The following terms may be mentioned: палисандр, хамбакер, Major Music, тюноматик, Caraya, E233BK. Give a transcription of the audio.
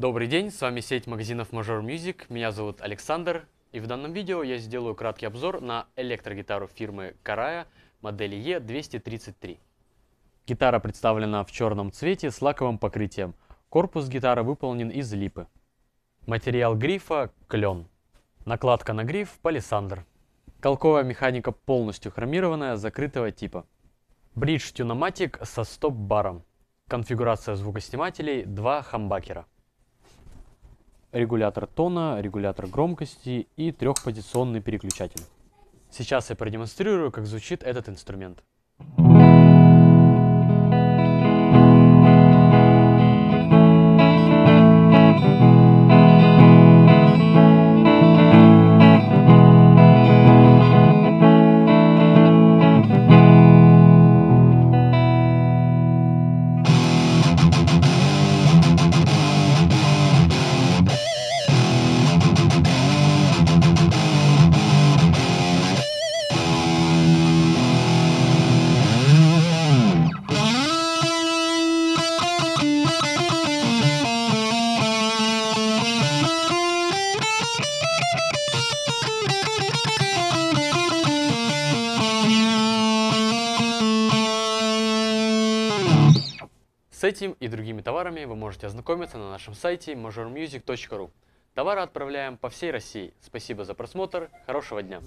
Добрый день, с вами сеть магазинов Major Music, меня зовут Александр, и в данном видео я сделаю краткий обзор на электрогитару фирмы Caraya модели E233. Гитара представлена в черном цвете с лаковым покрытием, корпус гитары выполнен из липы. Материал грифа – клен, накладка на гриф – палисандр. Колковая механика полностью хромированная, закрытого типа. Бридж тюноматик со стоп-баром, конфигурация звукоснимателей, 2 хамбакера. Регулятор тона, регулятор громкости и трехпозиционный переключатель. Сейчас я продемонстрирую, как звучит этот инструмент. С этим и другими товарами вы можете ознакомиться на нашем сайте majormusic.ru. Товары отправляем по всей России. Спасибо за просмотр, хорошего дня!